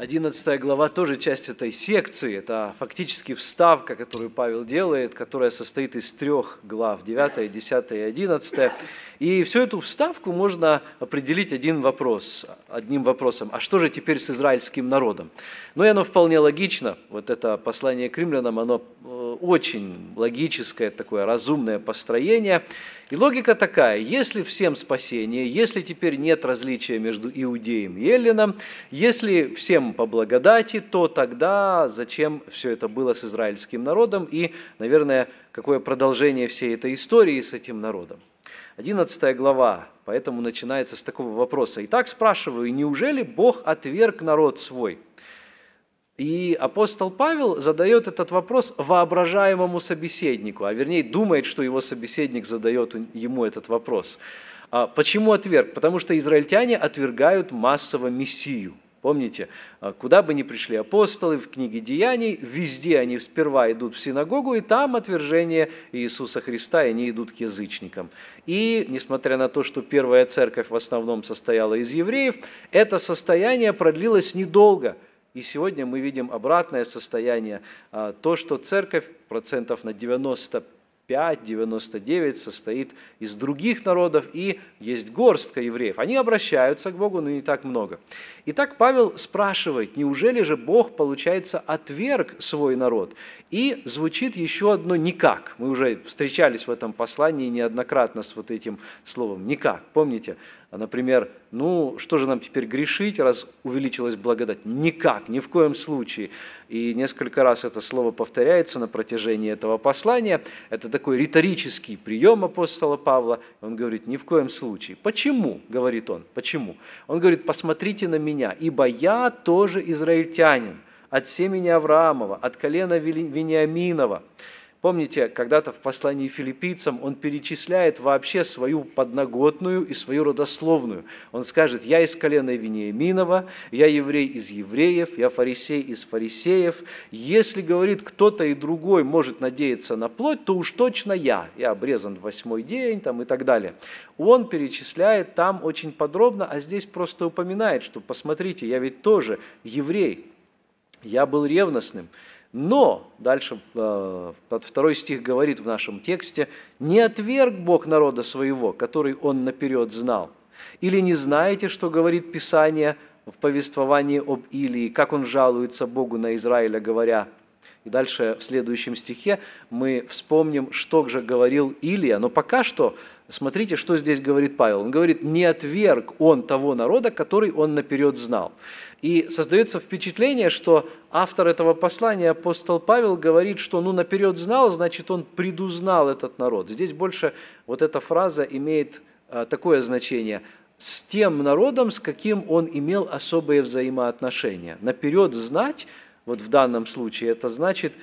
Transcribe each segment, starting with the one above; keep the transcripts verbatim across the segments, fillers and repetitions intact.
одиннадцатая глава тоже часть этой секции. Это фактически вставка, которую Павел делает, которая состоит из трех глав: девятая, десятая и одиннадцатая. И всю эту вставку можно определить один вопрос, одним вопросом. А что же теперь с израильским народом? Ну и оно вполне логично. Вот это послание к римлянам, оно очень логическое, такое разумное построение. И логика такая: если всем спасение, если теперь нет различия между иудеем и эллином, если всем по благодати, то тогда зачем все это было с израильским народом и, наверное, какое продолжение всей этой истории с этим народом? одиннадцатая глава, поэтому начинается с такого вопроса. «Итак, спрашиваю, неужели Бог отверг народ свой?» И апостол Павел задает этот вопрос воображаемому собеседнику, а вернее думает, что его собеседник задает ему этот вопрос. Почему отверг? Потому что израильтяне отвергают массово Мессию. Помните, куда бы ни пришли апостолы в книге Деяний, везде они сперва идут в синагогу, и там отвержение Иисуса Христа, и они идут к язычникам. И, несмотря на то, что первая церковь в основном состояла из евреев, это состояние продлилось недолго. И сегодня мы видим обратное состояние, то, что церковь процентов на девяносто пять — девяносто девять состоит из других народов, и есть горстка евреев. Они обращаются к Богу, но не так много. Итак, Павел спрашивает, неужели же Бог, получается, отверг свой народ? И звучит еще одно «никак». Мы уже встречались в этом послании неоднократно с вот этим словом «никак». Помните? Например, ну что же нам теперь грешить, раз увеличилась благодать? Никак, ни в коем случае. И несколько раз это слово повторяется на протяжении этого послания. Это такой риторический прием апостола Павла. Он говорит, ни в коем случае. Почему, говорит он, почему? Он говорит, посмотрите на меня, ибо я тоже израильтянин, от семени Авраамова, от колена Вениаминова. Помните, когда-то в послании филиппийцам он перечисляет вообще свою подноготную и свою родословную. Он скажет, я из колена Вениаминова, я еврей из евреев, я фарисей из фарисеев. Если, говорит, кто-то и другой может надеяться на плоть, то уж точно я. Я обрезан в восьмой день там, и так далее. Он перечисляет там очень подробно, а здесь просто упоминает, что посмотрите, я ведь тоже еврей, я был ревностным. Но, дальше второй стих говорит в нашем тексте, «Не отверг Бог народа своего, который он наперед знал». Или не знаете, что говорит Писание в повествовании об Илии, как он жалуется Богу на Израиля, говоря… И дальше в следующем стихе мы вспомним, что же говорил Илия. Но пока что, смотрите, что здесь говорит Павел. Он говорит, не отверг он того народа, который он наперед знал. И создается впечатление, что автор этого послания, апостол Павел, говорит, что ну наперед знал, значит, он предузнал этот народ. Здесь больше вот эта фраза имеет такое значение – с тем народом, с каким он имел особые взаимоотношения. Наперед знать – вот в данном случае это значит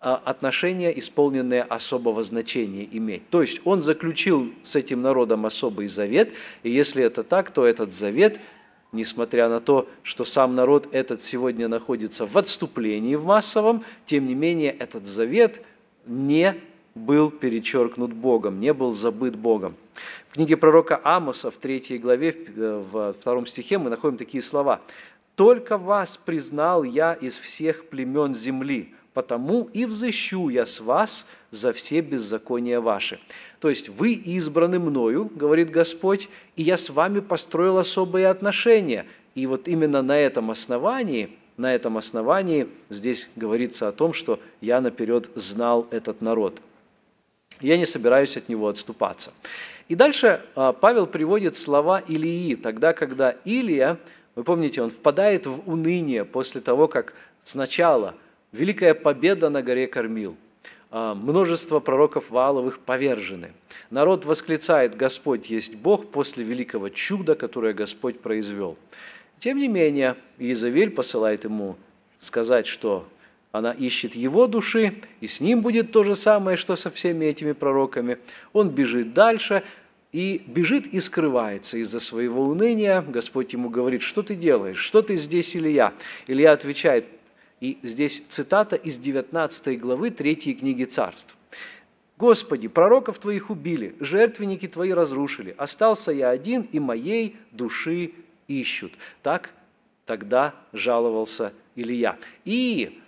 отношения, исполненные особого значения иметь. То есть он заключил с этим народом особый завет, и если это так, то этот завет, несмотря на то, что сам народ этот сегодня находится в отступлении в массовом, тем не менее этот завет не был перечеркнут Богом, не был забыт Богом. В книге пророка Амоса в третьей главе, в втором стихе мы находим такие слова – «Только вас признал я из всех племен земли, потому и взыщу я с вас за все беззакония ваши». То есть вы избраны мною, говорит Господь, и я с вами построил особые отношения. И вот именно на этом основании, на этом основании здесь говорится о том, что я наперед знал этот народ. Я не собираюсь от него отступаться. И дальше Павел приводит слова Илии, тогда, когда Илия... Вы помните, он впадает в уныние после того, как сначала великая победа на горе Кармил, множество пророков Вааловых повержены. Народ восклицает «Господь есть Бог» после великого чуда, которое Господь произвел. Тем не менее, Иезавель посылает ему сказать, что она ищет его души, и с ним будет то же самое, что со всеми этими пророками. Он бежит дальше. И бежит и скрывается из-за своего уныния. Господь ему говорит, что ты делаешь, что ты здесь, Илия? Илия отвечает, и здесь цитата из девятнадцатой главы третьей книги Царств. «Господи, пророков твоих убили, жертвенники твои разрушили, остался я один, и моей души ищут». Так тогда жаловался Илия. И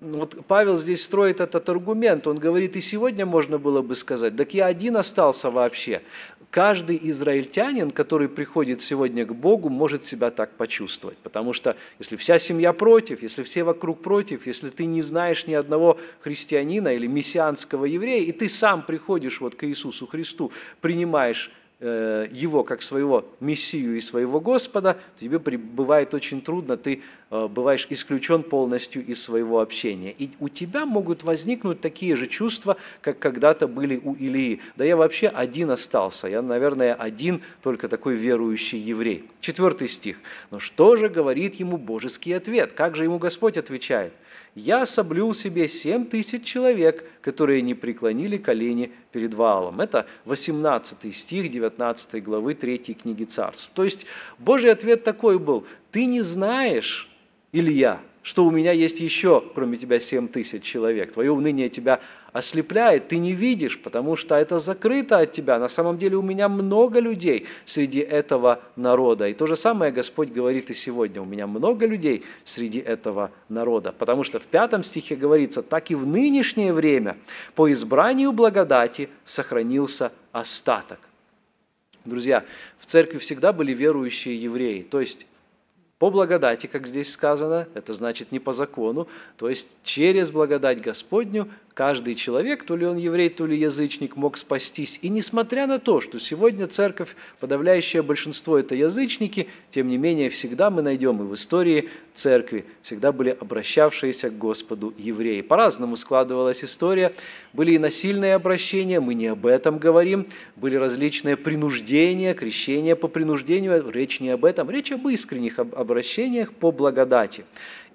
вот Павел здесь строит этот аргумент. Он говорит, и сегодня можно было бы сказать, так я один остался вообще. Каждый израильтянин, который приходит сегодня к Богу, может себя так почувствовать. Потому что если вся семья против, если все вокруг против, если ты не знаешь ни одного христианина или мессианского еврея, и ты сам приходишь вот к Иисусу Христу, принимаешь Его как своего Мессию и своего Господа, тебе бывает очень трудно, ты бываешь исключен полностью из своего общения. И у тебя могут возникнуть такие же чувства, как когда-то были у Илии. Да я вообще один остался, я, наверное, один только такой верующий еврей. Четвертый стих. Но что же говорит ему божеский ответ? Как же ему Господь отвечает? «Я соблюл себе семь тысяч человек, которые не преклонили колени перед Ваалом». Это восемнадцатый стих девятнадцатой главы третьей книги Царств. То есть Божий ответ такой был: «Ты не знаешь, Илья, что у меня есть еще, кроме тебя, семь тысяч человек. Твое уныние тебя ослепляет, ты не видишь, потому что это закрыто от тебя. На самом деле у меня много людей среди этого народа». И то же самое Господь говорит и сегодня. У меня много людей среди этого народа. Потому что в пятом стихе говорится, так и в нынешнее время по избранию благодати сохранился остаток. Друзья, в церкви всегда были верующие евреи, то есть по благодати, как здесь сказано, это значит не по закону, то есть через благодать Господню каждый человек, то ли он еврей, то ли язычник, мог спастись. И несмотря на то, что сегодня церковь, подавляющее большинство это язычники, тем не менее всегда мы найдем и в истории церкви, всегда были обращавшиеся к Господу евреи. По-разному складывалась история, были и насильные обращения, мы не об этом говорим, были различные принуждения, крещения по принуждению, речь не об этом, речь об искренних обращениях. обращениях по благодати.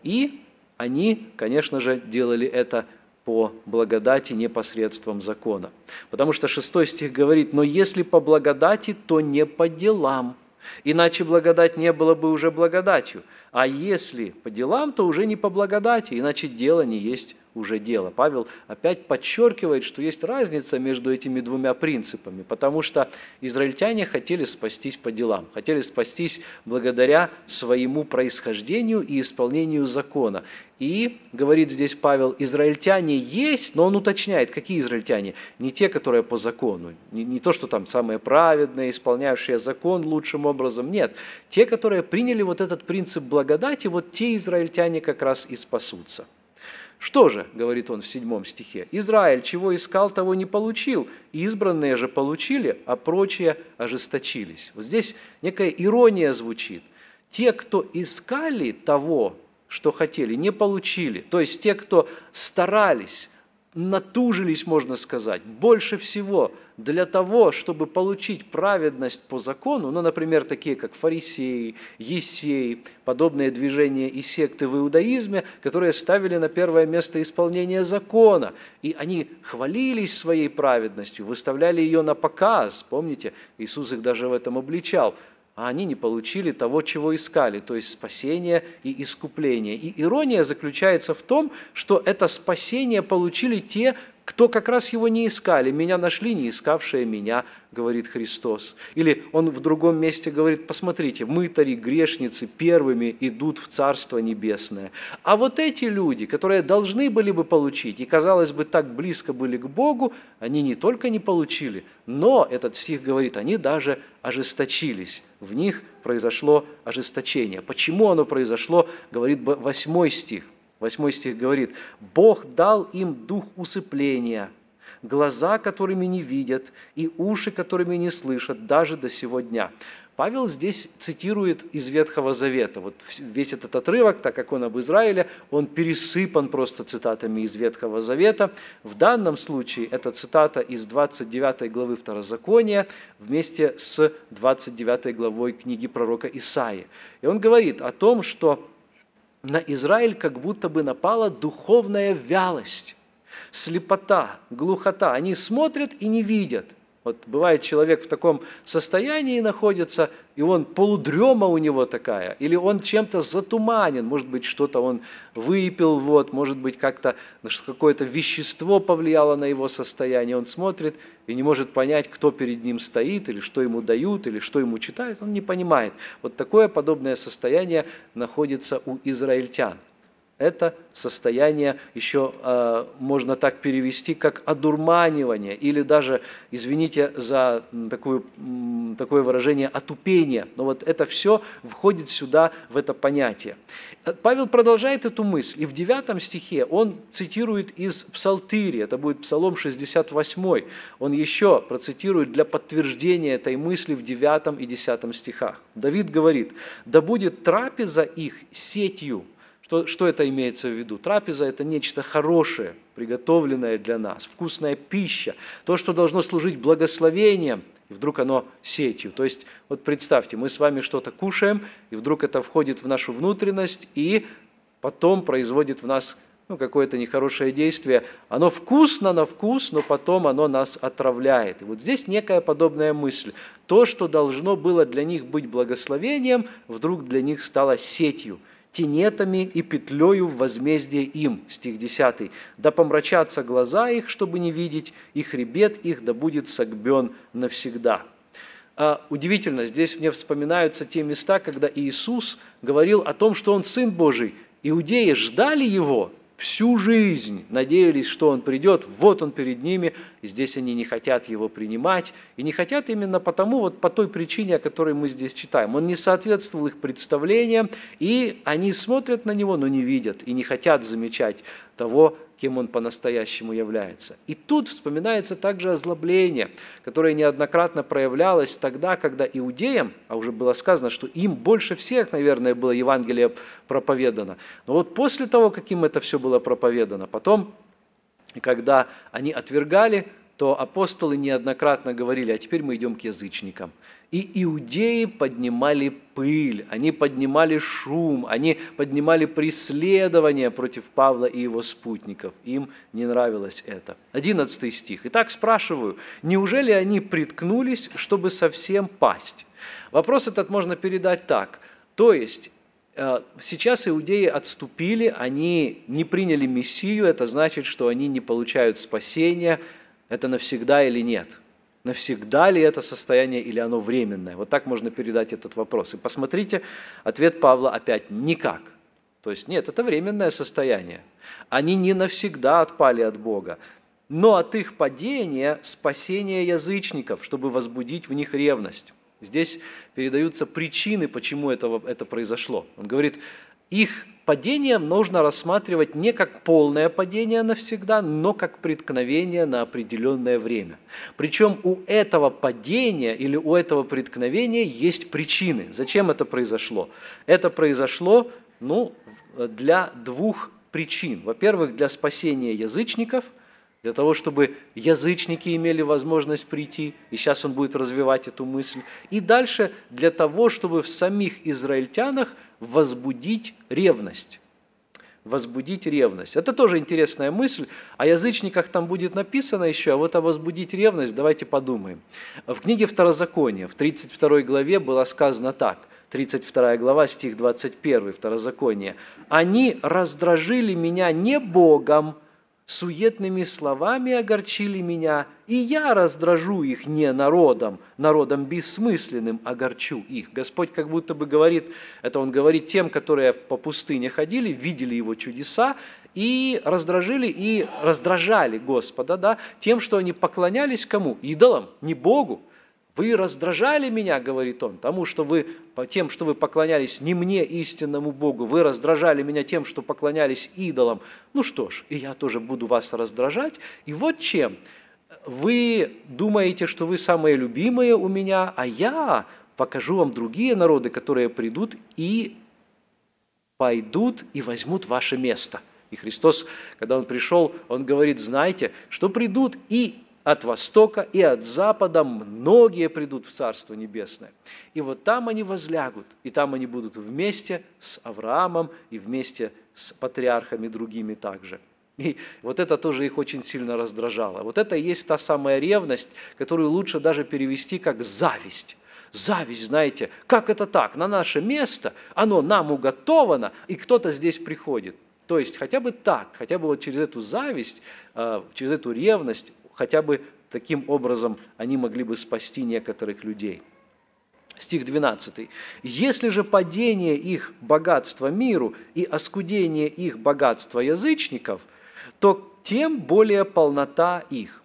И они, конечно же, делали это по благодати, не посредством закона. Потому что шестой стих говорит, «Но если по благодати, то не по делам, иначе благодать не была бы уже благодатью, а если по делам, то уже не по благодати, иначе дело не есть уже дело». Павел опять подчеркивает, что есть разница между этими двумя принципами, потому что израильтяне хотели спастись по делам, хотели спастись благодаря своему происхождению и исполнению закона. И, говорит здесь Павел, израильтяне есть, но он уточняет, какие израильтяне? Не те, которые по закону, не, не то, что там самые праведные, исполняющие закон лучшим образом, нет. Те, которые приняли вот этот принцип благодати, вот те израильтяне как раз и спасутся. «Что же, — говорит он в седьмом стихе, — Израиль, чего искал, того не получил, избранные же получили, а прочие ожесточились». Вот здесь некая ирония звучит. Те, кто искали того, что хотели, не получили, то есть те, кто старались, натужились, можно сказать, больше всего для того, чтобы получить праведность по закону, ну, например, такие как фарисеи, ессеи, подобные движения и секты в иудаизме, которые ставили на первое место исполнение закона, и они хвалились своей праведностью, выставляли ее на показ, помните, Иисус их даже в этом обличал, а они не получили того, чего искали, то есть спасение и искупление. И ирония заключается в том, что это спасение получили те, кто как раз его не искали. «Меня нашли, не искавшие меня», говорит Христос. Или он в другом месте говорит, посмотрите, мытари, грешницы первыми идут в Царство Небесное. А вот эти люди, которые должны были бы получить, и, казалось бы, так близко были к Богу, они не только не получили, но, этот стих говорит, они даже ожесточились. В них произошло ожесточение. Почему оно произошло, говорит восьмой стих. Восьмой стих говорит, «Бог дал им дух усыпления, глаза, которыми не видят, и уши, которыми не слышат, даже до сего дня». Павел здесь цитирует из Ветхого Завета. Вот весь этот отрывок, так как он об Израиле, он пересыпан просто цитатами из Ветхого Завета. В данном случае это цитата из двадцать девятой главы Второзакония вместе с двадцать девятой главой книги пророка Исаии. И он говорит о том, что на Израиль как будто бы напала духовная вялость, слепота, глухота. Они смотрят и не видят. Вот бывает, человек в таком состоянии находится, и он полудрема у него такая, или он чем-то затуманен, может быть, что-то он выпил, вот, может быть, как-то какое-то вещество повлияло на его состояние, он смотрит и не может понять, кто перед ним стоит, или что ему дают, или что ему читают, он не понимает. Вот такое подобное состояние находится у израильтян. Это состояние еще э, можно так перевести, как одурманивание, или даже, извините за такую, такое выражение, отупение. Но вот это все входит сюда, в это понятие. Павел продолжает эту мысль, и в девятом стихе он цитирует из Псалтири, это будет Псалом шестьдесят восьмой, он еще процитирует для подтверждения этой мысли в девятом и десятом стихах. Давид говорит: «Да будет трапеза их сетью». Что, что это имеется в виду? Трапеза – это нечто хорошее, приготовленное для нас, вкусная пища, то, что должно служить благословением, и вдруг оно сетью. То есть, вот представьте, мы с вами что-то кушаем, и вдруг это входит в нашу внутренность, и потом производит в нас ну, какое-то нехорошее действие. Оно вкусно на вкус, но потом оно нас отравляет. И вот здесь некая подобная мысль. То, что должно было для них быть благословением, вдруг для них стало сетью, тенетами и петлею в возмездие им». Стих десятый. «Да помрачатся глаза их, чтобы не видеть, и хребет их да будет согбен навсегда». А, удивительно, здесь мне вспоминаются те места, когда Иисус говорил о том, что Он Сын Божий. Иудеи ждали Его всю жизнь, надеялись, что Он придет, вот Он перед ними, и здесь они не хотят Его принимать, и не хотят именно потому, вот по той причине, о которой мы здесь читаем. Он не соответствовал их представлениям, и они смотрят на Него, но не видят, и не хотят замечать того, кем Он по-настоящему является. И тут вспоминается также озлобление, которое неоднократно проявлялось тогда, когда иудеям, а уже было сказано, что им больше всех, наверное, было Евангелие проповедано. Но вот после того, как им это все было проповедано, потом, когда они отвергали, то апостолы неоднократно говорили: а теперь мы идем к язычникам. И иудеи поднимали пыль, они поднимали шум, они поднимали преследование против Павла и его спутников. Им не нравилось это. одиннадцатый стих. «Итак, спрашиваю, неужели они приткнулись, чтобы совсем пасть?» Вопрос этот можно передать так. То есть, сейчас иудеи отступили, они не приняли Мессию, это значит, что они не получают спасения. Это навсегда или нет? Навсегда ли это состояние, или оно временное? Вот так можно передать этот вопрос. И посмотрите, ответ Павла опять – никак. То есть нет, это временное состояние. Они не навсегда отпали от Бога. Но от их падения спасение язычников, чтобы возбудить в них ревность. Здесь передаются причины, почему этого, это произошло. Он говорит, их падение нужно рассматривать не как полное падение навсегда, но как преткновение на определенное время. Причем у этого падения или у этого преткновения есть причины. Зачем это произошло? Это произошло ну, для двух причин. Во-первых, для спасения язычников, для того, чтобы язычники имели возможность прийти, и сейчас он будет развивать эту мысль, и дальше для того, чтобы в самих израильтянах возбудить ревность. Возбудить ревность. Это тоже интересная мысль. О язычниках там будет написано еще, а вот о возбудить ревность давайте подумаем. В книге Второзакония, в тридцать второй главе было сказано так, тридцать вторая глава, стих двадцать первый, Второзакония. «Они раздражили меня не Богом, суетными словами огорчили меня, и я раздражу их не народом, народом бессмысленным огорчу их». Господь как будто бы говорит, это Он говорит тем, которые по пустыне ходили, видели Его чудеса, и раздражили, и раздражали Господа, да, тем, что они поклонялись кому? Идолам, не Богу. «Вы раздражали меня, — говорит Он, — тому, что вы, тем, что вы поклонялись не мне, истинному Богу, вы раздражали меня тем, что поклонялись идолам. Ну что ж, и я тоже буду вас раздражать. И вот чем. Вы думаете, что вы самые любимые у меня, а я покажу вам другие народы, которые придут и пойдут и возьмут ваше место». И Христос, когда Он пришел, Он говорит: «Знайте, что придут и от востока и от запада многие придут в Царство Небесное. И вот там они возлягут, и там они будут вместе с Авраамом и вместе с патриархами другими также». И вот это тоже их очень сильно раздражало. Вот это и есть та самая ревность, которую лучше даже перевести как зависть. Зависть, знаете, как это так? На наше место, оно нам уготовано, и кто-то здесь приходит. То есть хотя бы так, хотя бы вот через эту зависть, через эту ревность, хотя бы таким образом они могли бы спасти некоторых людей. Стих двенадцатый. «Если же падение их богатства миру и оскудение их богатства язычников, то тем более полнота их».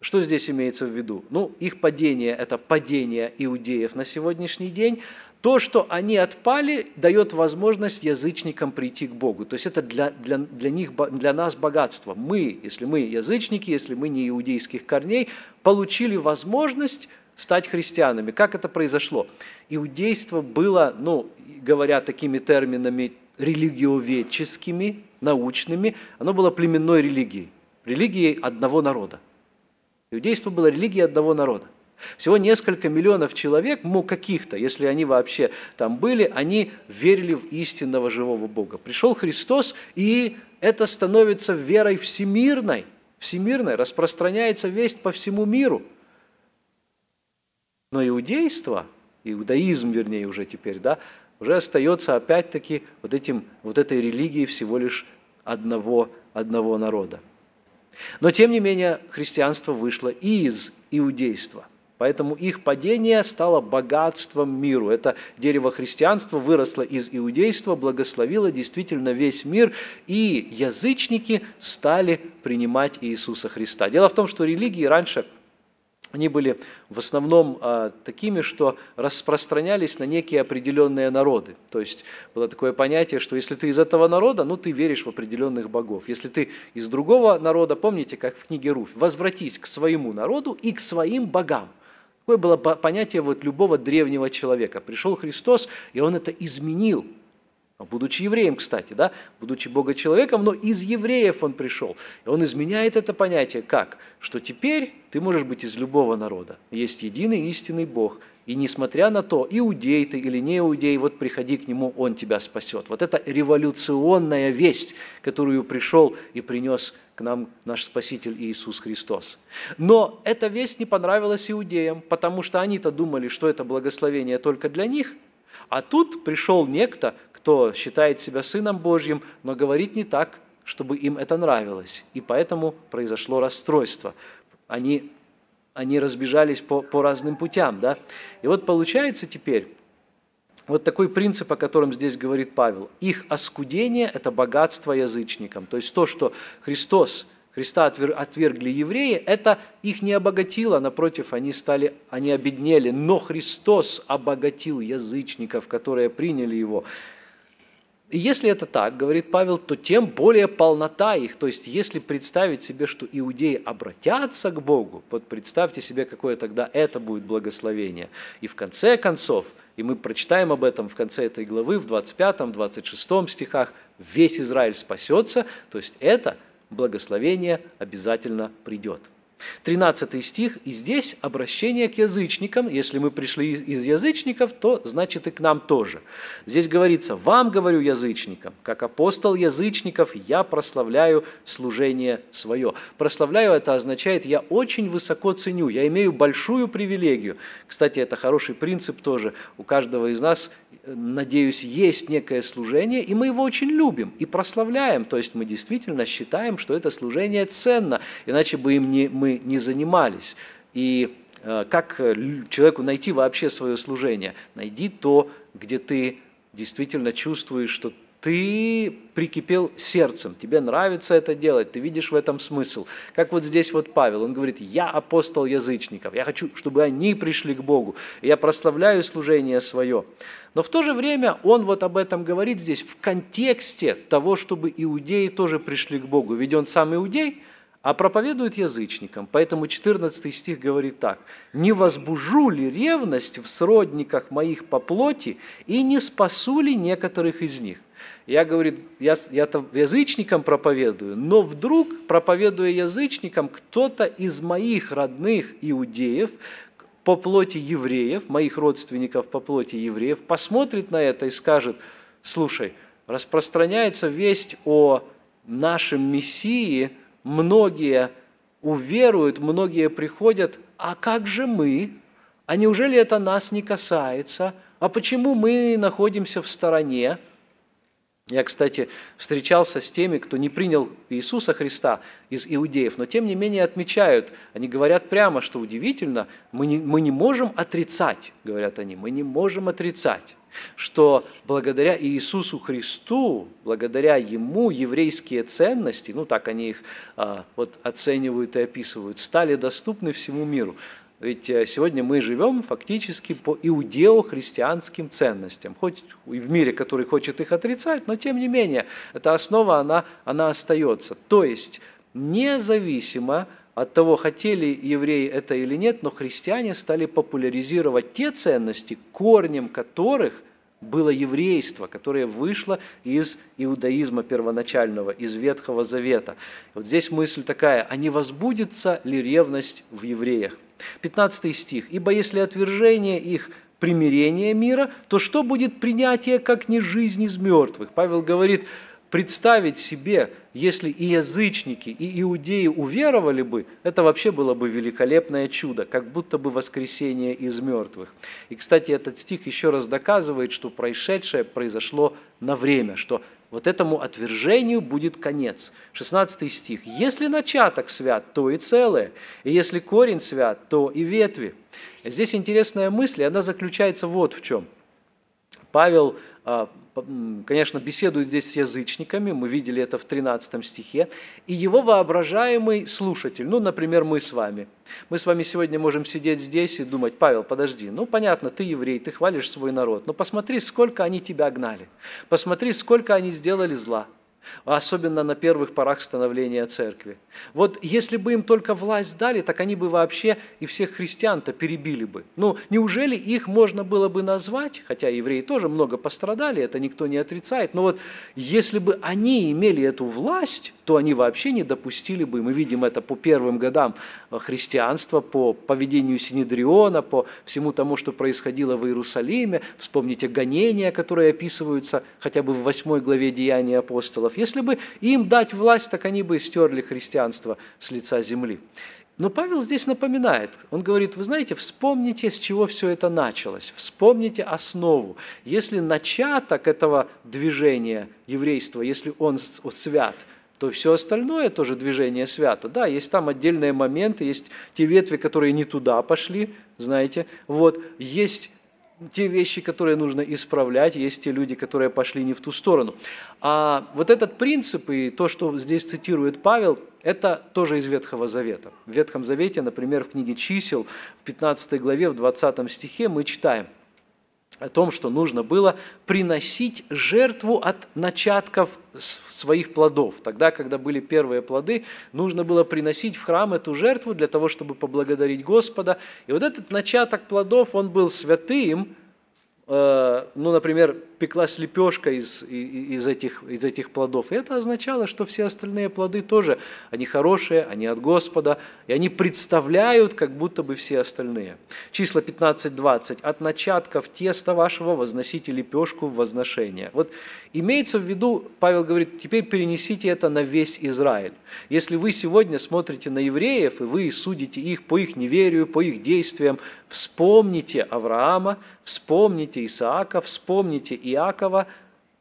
Что здесь имеется в виду? Ну, их падение – это падение иудеев на сегодняшний день. То, что они отпали, дает возможность язычникам прийти к Богу. То есть это для, для, для, них, для нас богатство. Мы, если мы язычники, если мы не иудейских корней, получили возможность стать христианами. Как это произошло? Иудейство было, ну, говоря такими терминами религиоведческими, научными, оно было племенной религией, религией одного народа. Иудейство было религией одного народа. Всего несколько миллионов человек, ну каких-то, если они вообще там были, они верили в истинного живого Бога. Пришел Христос, и это становится верой всемирной, всемирной, распространяется весть по всему миру. Но иудейство, иудаизм, вернее, уже теперь, да, уже остается опять-таки вот, этим, вот этой религией всего лишь одного, одного народа. Но, тем не менее, христианство вышло из иудейства. Поэтому их падение стало богатством миру. Это дерево христианства выросло из иудейства, благословило действительно весь мир, и язычники стали принимать Иисуса Христа. Дело в том, что религии раньше они были в основном э, такими, что распространялись на некие определенные народы. То есть было такое понятие, что если ты из этого народа, ну ты веришь в определенных богов. Если ты из другого народа, помните, как в книге Руфь, возвратись к своему народу и к своим богам. Такое было понятие вот любого древнего человека. Пришел Христос, и он это изменил. Будучи евреем, кстати, да, будучи богочеловеком, но из евреев он пришел. И он изменяет это понятие как? Что теперь ты можешь быть из любого народа. Есть единый истинный Бог. И несмотря на то, иудей ты или не иудей, вот приходи к Нему, Он тебя спасет. Вот это революционная весть, которую пришел и принес к нам наш Спаситель Иисус Христос. Но эта весть не понравилась иудеям, потому что они-то думали, что это благословение только для них. А тут пришел некто, кто считает себя Сыном Божьим, но говорит не так, чтобы им это нравилось. И поэтому произошло расстройство. Они, они разбежались по, по разным путям. Да? И вот получается теперь вот такой принцип, о котором здесь говорит Павел. Их оскудение – это богатство язычникам. То есть то, что Христос, Христа отвергли евреи, это их не обогатило, напротив, они стали, они обеднели. Но Христос обогатил язычников, которые приняли Его. И если это так, говорит Павел, то тем более полнота их. То есть если представить себе, что иудеи обратятся к Богу, вот представьте себе, какое тогда это будет благословение. И в конце концов, и мы прочитаем об этом в конце этой главы, в двадцать пятом, двадцать шестом стихах, весь Израиль спасется, то есть это благословение обязательно придет. тринадцатый стих, и здесь обращение к язычникам. Если мы пришли из язычников, то значит и к нам тоже. Здесь говорится, вам говорю язычникам, как апостол язычников я прославляю служение свое. Прославляю это означает, я очень высоко ценю, я имею большую привилегию. Кстати, это хороший принцип тоже. У каждого из нас, надеюсь, есть некое служение, и мы его очень любим и прославляем. То есть мы действительно считаем, что это служение ценно, иначе бы им не, мы не занимались. И э, как человеку найти вообще свое служение? Найди то, где ты действительно чувствуешь, что ты прикипел сердцем, тебе нравится это делать, ты видишь в этом смысл. Как вот здесь вот Павел, он говорит, я апостол язычников, я хочу, чтобы они пришли к Богу, я прославляю служение свое. Но в то же время он вот об этом говорит здесь в контексте того, чтобы иудеи тоже пришли к Богу. Ведь он сам иудей, а проповедует язычникам. Поэтому четырнадцатый стих говорит так. «Не возбужу ли ревность в сродниках моих по плоти, и не спасу ли некоторых из них?» Я, говорит, я, я-то язычникам проповедую, но вдруг, проповедуя язычникам, кто-то из моих родных иудеев по плоти евреев, моих родственников по плоти евреев, посмотрит на это и скажет, «Слушай, распространяется весть о нашем Мессии, многие уверуют, многие приходят, а как же мы? А неужели это нас не касается? А почему мы находимся в стороне? Я, кстати, встречался с теми, кто не принял Иисуса Христа из иудеев, но тем не менее отмечают, они говорят прямо, что удивительно, мы не, мы не можем отрицать, говорят они, мы не можем отрицать, что благодаря Иисусу Христу, благодаря Ему еврейские ценности, ну так они их а, вот, оценивают и описывают, стали доступны всему миру. Ведь сегодня мы живем фактически по иудео-христианским ценностям, хоть и в мире, который хочет их отрицать, но тем не менее, эта основа, она, она остается. То есть, независимо от того, хотели евреи это или нет, но христиане стали популяризировать те ценности, корнем которых было еврейство, которое вышло из иудаизма первоначального, из Ветхого Завета. Вот здесь мысль такая, а не возбудится ли ревность в евреях? пятнадцатый стих. «Ибо если отвержение их примирение мира, то что будет принятие, как не жизнь из мертвых?» Павел говорит, представить себе, если и язычники, и иудеи уверовали бы, это вообще было бы великолепное чудо, как будто бы воскресение из мертвых. И, кстати, этот стих еще раз доказывает, что происшедшее произошло на время, что вот этому отвержению будет конец. шестнадцатый стих. «Если начаток свят, то и целое, и если корень свят, то и ветви». Здесь интересная мысль, и она заключается вот в чем. Павел, конечно, беседует здесь с язычниками, мы видели это в тринадцатом стихе, и его воображаемый слушатель, ну, например, мы с вами. Мы с вами сегодня можем сидеть здесь и думать, Павел, подожди, ну, понятно, ты еврей, ты хвалишь свой народ, но посмотри, сколько они тебя гнали, посмотри, сколько они сделали зла, особенно на первых порах становления церкви. Вот если бы им только власть дали, так они бы вообще и всех христиан-то перебили бы. Ну, неужели их можно было бы назвать, хотя евреи тоже много пострадали, это никто не отрицает, но вот если бы они имели эту власть, то они вообще не допустили бы, мы видим это по первым годам христианства, по поведению Синедриона, по всему тому, что происходило в Иерусалиме, вспомните гонения, которые описываются хотя бы в восьмой главе Деяний апостолов. Если бы им дать власть, так они бы стерли христианство с лица земли. Но Павел здесь напоминает, он говорит, вы знаете, вспомните, с чего все это началось, вспомните основу. Если начаток этого движения еврейства, если он свят, то все остальное тоже движение свято. Да, есть там отдельные моменты, есть те ветви, которые не туда пошли, знаете, вот, есть те вещи, которые нужно исправлять, есть те люди, которые пошли не в ту сторону. А вот этот принцип и то, что здесь цитирует Павел, это тоже из Ветхого Завета. В Ветхом Завете, например, в книге «Чисел», в пятнадцатой главе, в двадцатом стихе мы читаем о том, что нужно было приносить жертву от начатков своих плодов. Тогда, когда были первые плоды, нужно было приносить в храм эту жертву для того, чтобы поблагодарить Господа. И вот этот начаток плодов, он был святым. Ну, например, пеклась лепешка из, из, этих, из этих плодов. И это означало, что все остальные плоды тоже, они хорошие, они от Господа, и они представляют, как будто бы все остальные. Числа пятнадцать двадцать. «От начатков теста вашего возносите лепешку в возношение». Вот имеется в виду, Павел говорит, теперь перенесите это на весь Израиль. Если вы сегодня смотрите на евреев, и вы судите их по их неверию, по их действиям, вспомните Авраама, вспомните Исаака, вспомните Иакова,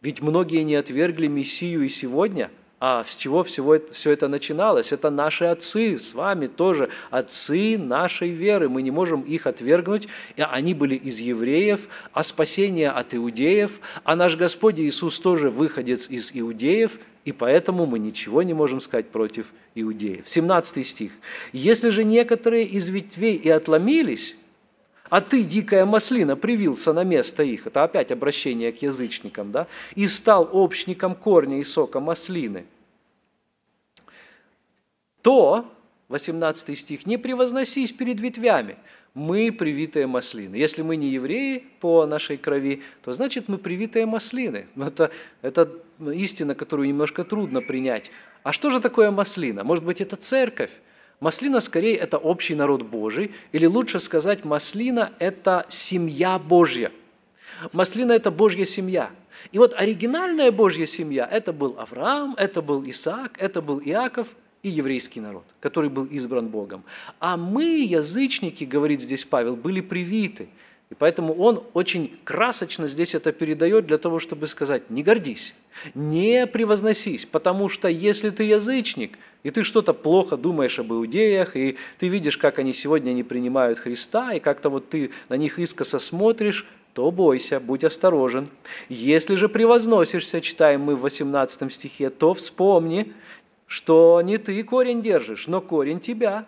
ведь многие не отвергли Мессию и сегодня, а с чего всего, все это начиналось? Это наши отцы, с вами тоже, отцы нашей веры, мы не можем их отвергнуть, они были из евреев, а спасение от иудеев, а наш Господь Иисус тоже выходец из иудеев, и поэтому мы ничего не можем сказать против иудеев. семнадцатый стих. «Если же некоторые из ветвей и отломились, а ты, дикая маслина, привился на место их». Это опять обращение к язычникам, да? «И стал общником корня и сока маслины. То, восемнадцатый стих, не превозносись перед ветвями. Мы привитые маслины. Если мы не евреи по нашей крови, то значит мы привитые маслины». Это, это истина, которую немножко трудно принять. А что же такое маслина? Может быть, это церковь? Маслина, скорее, это общий народ Божий, или лучше сказать, маслина – это семья Божья. Маслина – это Божья семья. И вот оригинальная Божья семья – это был Авраам, это был Исаак, это был Иаков и еврейский народ, который был избран Богом. А мы, язычники, говорит здесь Павел, были привиты. И поэтому он очень красочно здесь это передает для того, чтобы сказать: не гордись, не превозносись, потому что если ты язычник, и ты что-то плохо думаешь об иудеях, и ты видишь, как они сегодня не принимают Христа, и как-то вот ты на них искоса смотришь, то бойся, будь осторожен. Если же превозносишься, читаем мы в восемнадцатом стихе, то вспомни, что не ты корень держишь, но корень тебя.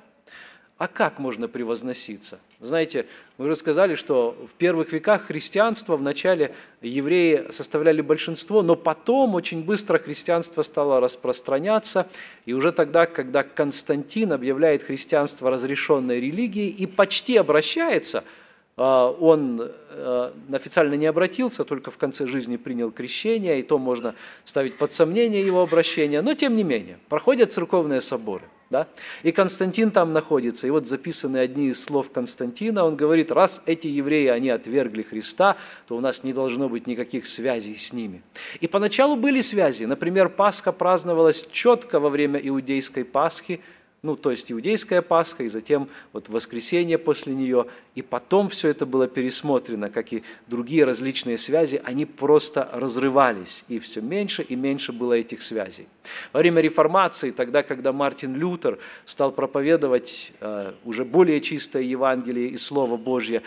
А как можно превозноситься? Знаете, мы уже сказали, что в первых веках христианства вначале евреи составляли большинство, но потом очень быстро христианство стало распространяться, и уже тогда, когда Константин объявляет христианство разрешенной религией и почти обращается, он официально не обратился, только в конце жизни принял крещение, и то можно ставить под сомнение его обращение, но тем не менее, проходят церковные соборы, да? И Константин там находится, и вот записаны одни из слов Константина, он говорит: раз эти евреи, они отвергли Христа, то у нас не должно быть никаких связей с ними. И поначалу были связи, например, Пасха праздновалась четко во время иудейской Пасхи, ну, то есть иудейская Пасха, и затем вот воскресенье после нее, и потом все это было пересмотрено, как и другие различные связи, они просто разрывались, и все меньше и меньше было этих связей. Во время Реформации, тогда, когда Мартин Лютер стал проповедовать э, уже более чистое Евангелие и Слово Божье,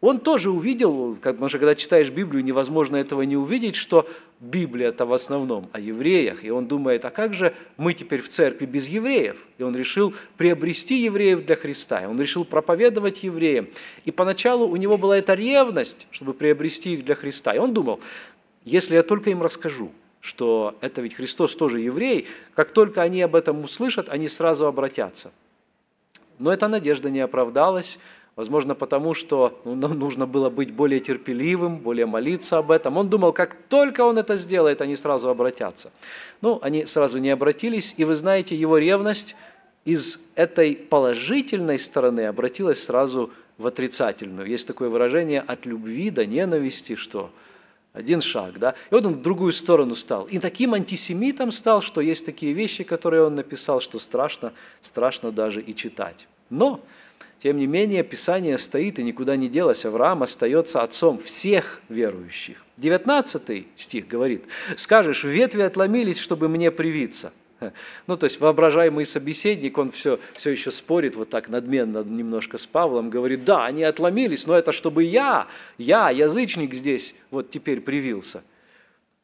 он тоже увидел, потому что когда читаешь Библию, невозможно этого не увидеть, что Библия-то в основном о евреях. И он думает: а как же мы теперь в церкви без евреев? И он решил приобрести евреев для Христа, и он решил проповедовать евреям. И поначалу у него была эта ревность, чтобы приобрести их для Христа. И он думал: если я только им расскажу, что это ведь Христос тоже еврей, как только они об этом услышат, они сразу обратятся. Но эта надежда не оправдалась. Возможно, потому что нужно было быть более терпеливым, более молиться об этом. Он думал, как только он это сделает, они сразу обратятся. Ну, они сразу не обратились, и вы знаете, его ревность из этой положительной стороны обратилась сразу в отрицательную. Есть такое выражение «от любви до ненависти», что один шаг, да? И вот он в другую сторону стал. И таким антисемитом стал, что есть такие вещи, которые он написал, что страшно, страшно даже и читать. Но... тем не менее, Писание стоит и никуда не делось. Авраам остается отцом всех верующих. девятнадцатый стих говорит: «Скажешь, ветви отломились, чтобы мне привиться». Ну, то есть воображаемый собеседник, он все, все еще спорит вот так надменно немножко с Павлом, говорит: да, они отломились, но это чтобы я, я, язычник здесь, вот теперь привился.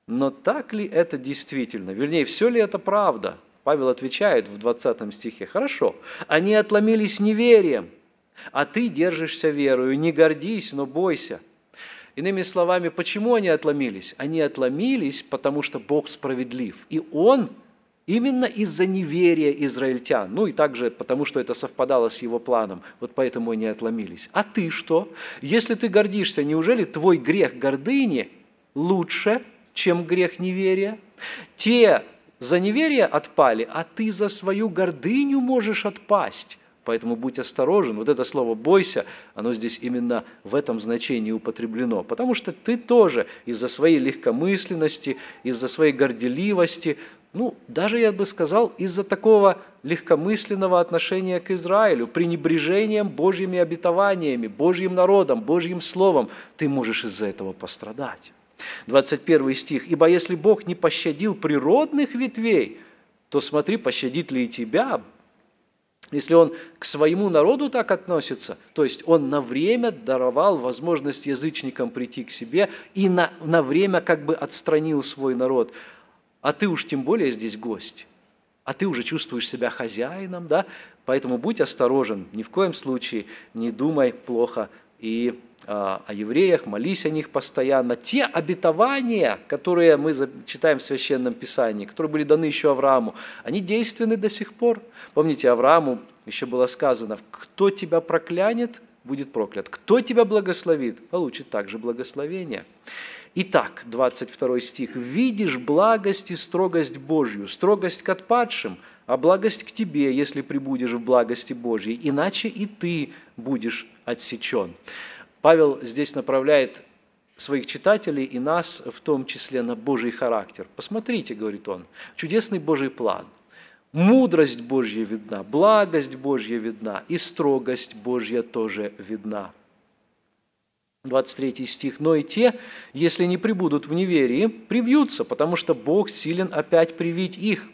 Но так ли это действительно? Вернее, все ли это правда? Павел отвечает в двадцатом стихе: «Хорошо, они отломились неверием, а ты держишься верою, не гордись, но бойся». Иными словами, почему они отломились? Они отломились, потому что Бог справедлив, и Он именно из-за неверия израильтян, ну и также потому, что это совпадало с Его планом, вот поэтому они отломились. А ты что? Если ты гордишься, неужели твой грех гордыни лучше, чем грех неверия? Те за неверие отпали, а ты за свою гордыню можешь отпасть. Поэтому будь осторожен. Вот это слово «бойся», оно здесь именно в этом значении употреблено. Потому что ты тоже из-за своей легкомысленности, из-за своей горделивости, ну, даже, я бы сказал, из-за такого легкомысленного отношения к Израилю, пренебрежением Божьими обетованиями, Божьим народом, Божьим словом, ты можешь из-за этого пострадать. двадцать первый стих. «Ибо если Бог не пощадил природных ветвей, то смотри, пощадит ли и тебя». Если Он к своему народу так относится, то есть Он на время даровал возможность язычникам прийти к себе и на, на время как бы отстранил свой народ. А ты уж тем более здесь гость, а ты уже чувствуешь себя хозяином, да? Поэтому будь осторожен, ни в коем случае не думай плохо и о евреях, молись о них постоянно. Те обетования, которые мы читаем в Священном Писании, которые были даны еще Аврааму, они действенны до сих пор. Помните, Аврааму еще было сказано: кто тебя проклянет, будет проклят, кто тебя благословит, получит также благословение. Итак, двадцать второй стих. «Видишь благость и строгость Божью, строгость к отпадшим, а благость к тебе, если прибудешь в благости Божьей, иначе и ты будешь отсечен». Павел здесь направляет своих читателей и нас, в том числе, на Божий характер. «Посмотрите, — говорит он, — чудесный Божий план. Мудрость Божья видна, благость Божья видна, и строгость Божья тоже видна». двадцать третий стих. «Но и те, если не прибудут в неверии, привьются, потому что Бог силен опять привить их».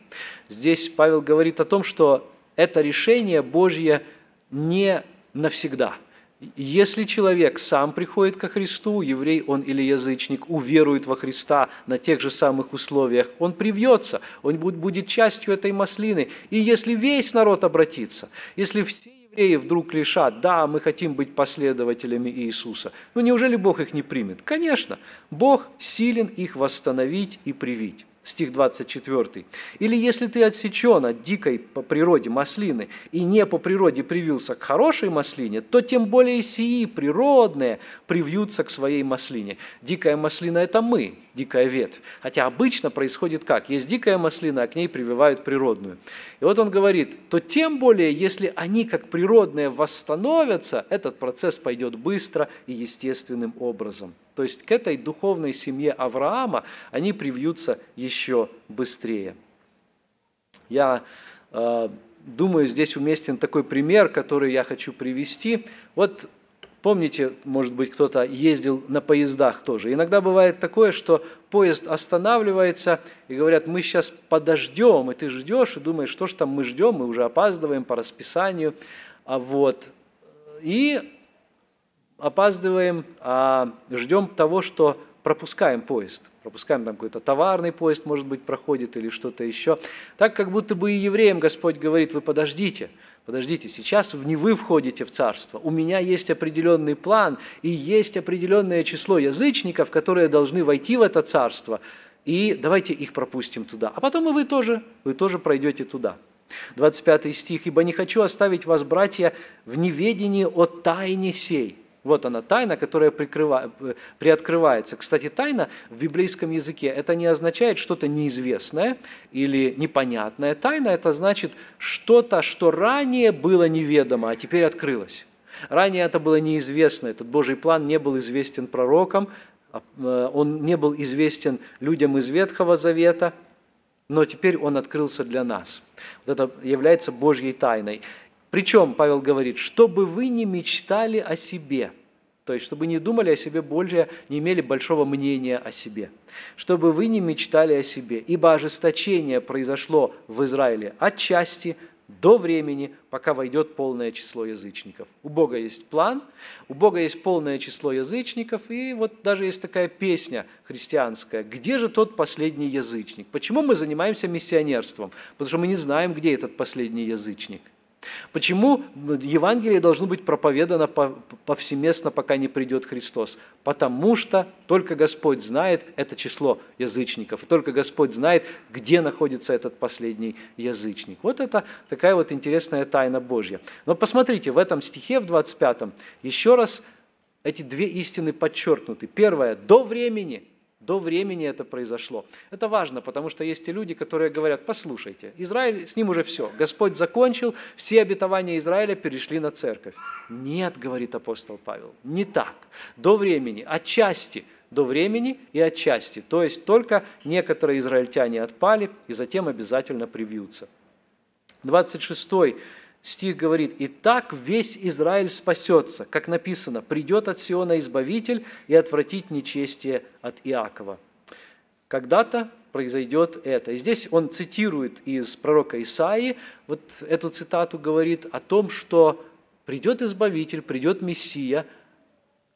Здесь Павел говорит о том, что это решение Божье не навсегда. Если человек сам приходит ко Христу, еврей он или язычник, уверует во Христа на тех же самых условиях, он привьется, он будет частью этой маслины. И если весь народ обратится, если все евреи вдруг решат: да, мы хотим быть последователями Иисуса, ну неужели Бог их не примет? Конечно, Бог силен их восстановить и привить. Стих двадцать четвёртый. «Или если ты отсечен от дикой по природе маслины и не по природе привился к хорошей маслине, то тем более сии природные привьются к своей маслине». Дикая маслина – это мы, дикая ветвь. Хотя обычно происходит как? Есть дикая маслина, а к ней прививают природную. И вот он говорит: то тем более, если они как природные восстановятся, этот процесс пойдет быстро и естественным образом. То есть к этой духовной семье Авраама они привьются еще быстрее. Я э, думаю, здесь уместен такой пример, который я хочу привести. Вот помните, может быть, кто-то ездил на поездах тоже. Иногда бывает такое, что поезд останавливается, и говорят: мы сейчас подождем, и ты ждешь, и думаешь, что ж там мы ждем, мы уже опаздываем по расписанию. А вот, и опаздываем, а ждем того, что пропускаем поезд. Пропускаем там какой-то товарный поезд, может быть, проходит или что-то еще. Так как будто бы и евреям Господь говорит: вы подождите, подождите, сейчас не вы входите в царство. У меня есть определенный план и есть определенное число язычников, которые должны войти в это царство. И давайте их пропустим туда. А потом и вы тоже, вы тоже пройдете туда. двадцать пятый стих. «Ибо не хочу оставить вас, братья, в неведении о тайне сей». Вот она, тайна, которая прикрыва... приоткрывается. Кстати, тайна в библейском языке – это не означает что-то неизвестное или непонятное. Тайна – это значит что-то, что ранее было неведомо, а теперь открылось. Ранее это было неизвестно, этот Божий план не был известен пророкам, он не был известен людям из Ветхого Завета, но теперь он открылся для нас. Вот это является Божьей тайной. Причем, Павел говорит, чтобы вы не мечтали о себе, то есть чтобы не думали о себе больше, не имели большого мнения о себе, чтобы вы не мечтали о себе, ибо ожесточение произошло в Израиле отчасти до времени, пока войдет полное число язычников. У Бога есть план, у Бога есть полное число язычников, и вот даже есть такая песня христианская: «Где же тот последний язычник?» Почему мы занимаемся миссионерством? Потому что мы не знаем, где этот последний язычник. Почему Евангелие должно быть проповедано повсеместно, пока не придет Христос? Потому что только Господь знает это число язычников, и только Господь знает, где находится этот последний язычник. Вот это такая вот интересная тайна Божья. Но посмотрите, в этом стихе, в двадцать пятом, еще раз эти две истины подчеркнуты. Первое – до времени. До времени это произошло. Это важно, потому что есть и люди, которые говорят: послушайте, Израиль, с ним уже все, Господь закончил, все обетования Израиля перешли на церковь. Нет, говорит апостол Павел, не так. До времени, отчасти до времени и отчасти. То есть только некоторые израильтяне отпали и затем обязательно привьются. двадцать шестой стих говорит: «И так весь Израиль спасется, как написано, придет от Сиона Избавитель и отвратит нечестие от Иакова». Когда-то произойдет это. И здесь он цитирует из пророка Исаии, вот эту цитату говорит о том, что придет Избавитель, придет Мессия,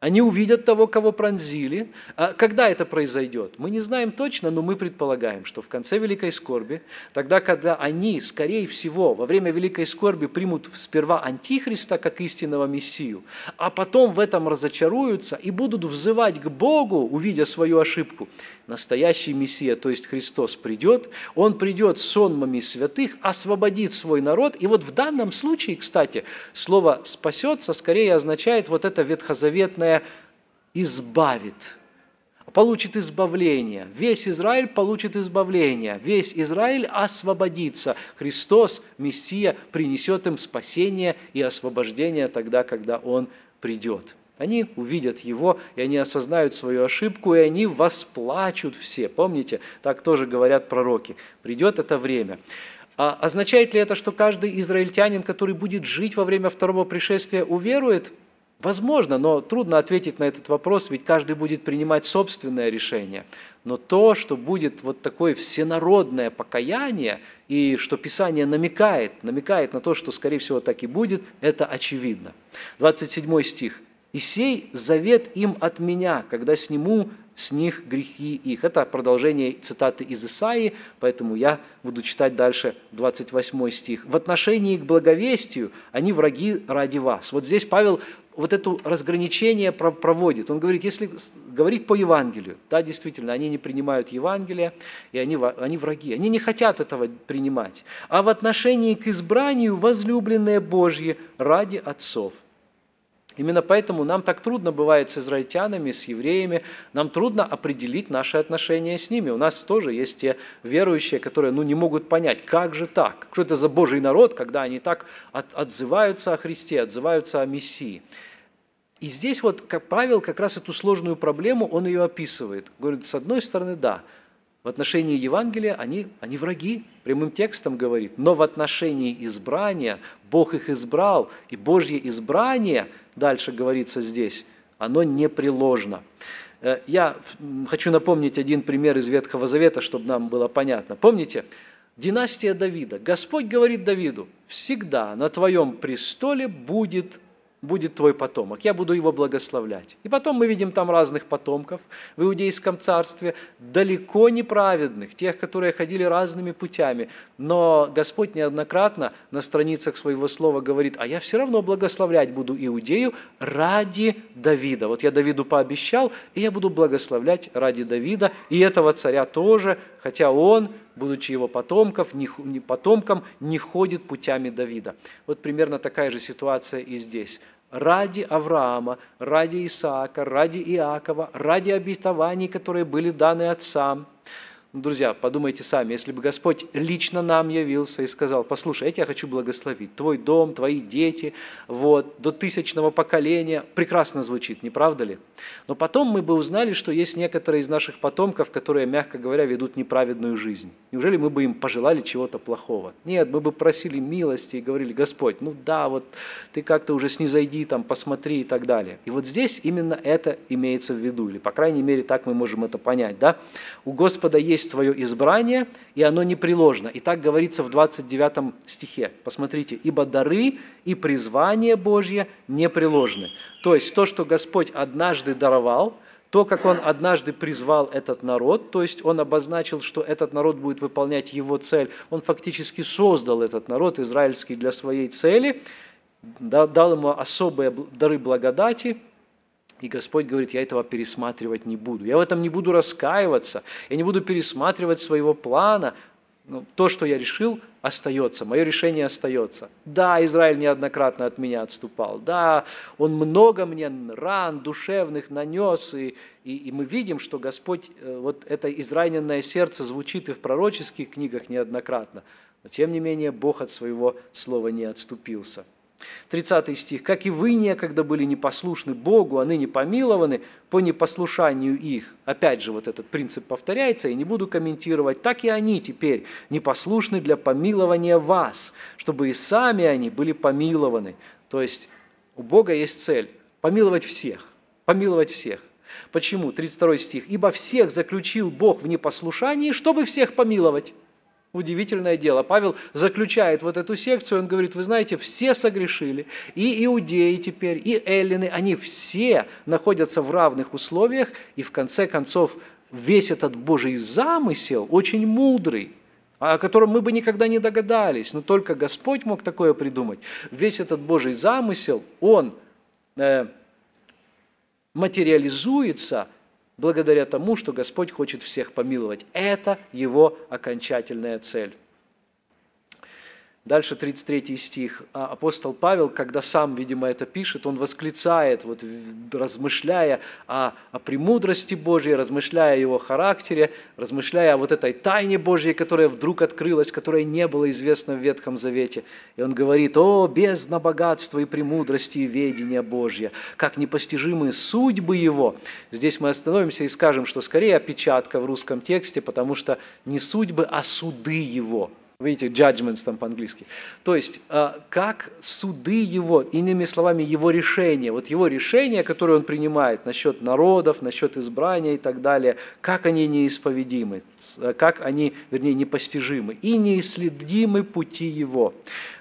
они увидят того, кого пронзили. А когда это произойдет? Мы не знаем точно, но мы предполагаем, что в конце Великой Скорби, тогда, когда они, скорее всего, во время Великой Скорби примут сперва Антихриста как истинного Мессию, а потом в этом разочаруются и будут взывать к Богу, увидя свою ошибку. Настоящий Мессия, то есть Христос, придет, Он придет сонмами святых, освободит свой народ. И вот в данном случае, кстати, слово «спасется» скорее означает вот это ветхозаветное «избавит», получит избавление. Весь Израиль получит избавление, весь Израиль освободится. Христос, Мессия, принесет им спасение и освобождение тогда, когда Он придет. Они увидят его, и они осознают свою ошибку, и они восплачут все. Помните, так тоже говорят пророки. Придет это время. А означает ли это, что каждый израильтянин, который будет жить во время второго пришествия, уверует? Возможно, но трудно ответить на этот вопрос, ведь каждый будет принимать собственное решение. Но то, что будет вот такое всенародное покаяние, и что Писание намекает, намекает на то, что, скорее всего, так и будет, это очевидно. двадцать седьмой стих. «И сей завет им от меня, когда сниму с них грехи их». Это продолжение цитаты из Исаии, поэтому я буду читать дальше двадцать восьмой стих. «В отношении к благовестию они враги ради вас». Вот здесь Павел вот это разграничение проводит. Он говорит, если говорить по Евангелию, да, действительно, они не принимают Евангелие, и они, они враги, они не хотят этого принимать. «А в отношении к избранию возлюбленные Божьи ради отцов». Именно поэтому нам так трудно бывает с израильтянами, с евреями, нам трудно определить наши отношения с ними. У нас тоже есть те верующие, которые ну, не могут понять, как же так, что это за Божий народ, когда они так от, отзываются о Христе, отзываются о Мессии. И здесь вот, как Павел, как раз эту сложную проблему, он ее описывает. Говорит, с одной стороны, да, в отношении Евангелия они, они враги, прямым текстом говорит, но в отношении избрания Бог их избрал, и Божье избрание, дальше говорится здесь, оно непреложно. Я хочу напомнить один пример из Ветхого Завета, чтобы нам было понятно. Помните, династия Давида. Господь говорит Давиду, всегда на твоем престоле будет будет твой потомок, я буду его благословлять. И потом мы видим там разных потомков в Иудейском царстве, далеко не праведных, тех, которые ходили разными путями. Но Господь неоднократно на страницах своего слова говорит, а я все равно благословлять буду Иудею ради Давида. Вот я Давиду пообещал, и я буду благословлять ради Давида, и этого царя тоже, хотя он, будучи его потомков, не, не потомком, не ходит путями Давида. Вот примерно такая же ситуация и здесь. Ради Авраама, ради Исаака, ради Иакова, ради обетований, которые были даны отцам. Друзья, подумайте сами, если бы Господь лично нам явился и сказал, послушай, я тебя хочу благословить, твой дом, твои дети, вот, до тысячного поколения, прекрасно звучит, не правда ли? Но потом мы бы узнали, что есть некоторые из наших потомков, которые, мягко говоря, ведут неправедную жизнь. Неужели мы бы им пожелали чего-то плохого? Нет, мы бы просили милости и говорили, Господь, ну да, вот ты как-то уже снизойди, там, посмотри и так далее. И вот здесь именно это имеется в виду, или, по крайней мере, так мы можем это понять, да? У Господа есть свое избрание, и оно непреложно. И так говорится в двадцать девятом стихе. Посмотрите, «Ибо дары и призвание Божье непреложны». То есть то, что Господь однажды даровал, то, как Он однажды призвал этот народ, то есть Он обозначил, что этот народ будет выполнять Его цель, Он фактически создал этот народ израильский для своей цели, дал ему особые дары благодати. И Господь говорит, я этого пересматривать не буду. Я в этом не буду раскаиваться, я не буду пересматривать своего плана. Но то, что я решил, остается, мое решение остается. Да, Израиль неоднократно от меня отступал. Да, он много мне ран душевных нанес. И, и, и мы видим, что Господь, вот это израненное сердце звучит и в пророческих книгах неоднократно. Но тем не менее, Бог от своего слова не отступился. тридцатый стих. «Как и вы некогда были непослушны Богу, а ныне помилованы по непослушанию их». Опять же, вот этот принцип повторяется, я не буду комментировать. «Так и они теперь непослушны для помилования вас, чтобы и сами они были помилованы». То есть у Бога есть цель – помиловать всех, помиловать всех. Почему? тридцать второй стих. «Ибо всех заключил Бог в непослушании, чтобы всех помиловать». Удивительное дело. Павел заключает вот эту секцию, он говорит, вы знаете, все согрешили, и иудеи теперь, и эллины, они все находятся в равных условиях, и в конце концов весь этот Божий замысел очень мудрый, о котором мы бы никогда не догадались, но только Господь мог такое придумать. Весь этот Божий замысел, он э, материализуется благодаря тому, что Господь хочет всех помиловать. Это Его окончательная цель. Дальше тридцать третий стих. Апостол Павел, когда сам, видимо, это пишет, он восклицает, вот, размышляя о, о премудрости Божьей, размышляя о его характере, размышляя о вот этой тайне Божьей, которая вдруг открылась, которая не была известна в Ветхом Завете. И он говорит: «О, бездна богатства и премудрости и ведения Божья, как непостижимы судьбы его». Здесь мы остановимся и скажем, что скорее опечатка в русском тексте, потому что не судьбы, а суды его. Видите, judgments там по-английски. То есть, как суды его, иными словами, его решения, вот его решения, которые он принимает насчет народов, насчет избрания и так далее, как они неисповедимы, как они, вернее, непостижимы, и неисследимы пути его.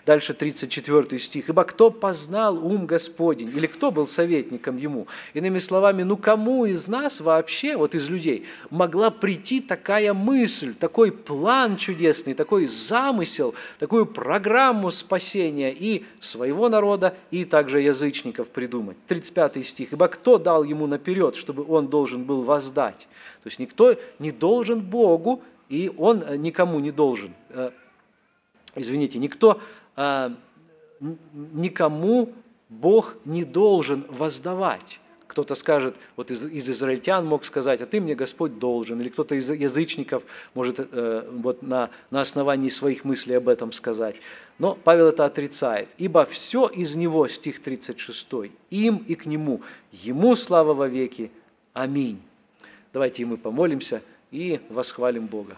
Дальше тридцать четвёртый стих. «Ибо кто познал ум Господень?» Или кто был советником ему? Иными словами, ну кому из нас вообще, вот из людей, могла прийти такая мысль, такой план чудесный, такой замысел, такую программу спасения и своего народа, и также язычников придумать? тридцать пятый стих. «Ибо кто дал ему наперед, чтобы он должен был воздать?» То есть никто не должен Богу, и он никому не должен. Извините, никто... никому Бог не должен воздавать. Кто-то скажет, вот из, из израильтян мог сказать: «А ты мне, Господь, должен». Или кто-то из язычников может э, вот на, на основании своих мыслей об этом сказать. Но Павел это отрицает. «Ибо все из него», стих тридцать шестой, «им и к нему, ему слава вовеки. Аминь». Давайте и мы помолимся и восхвалим Бога.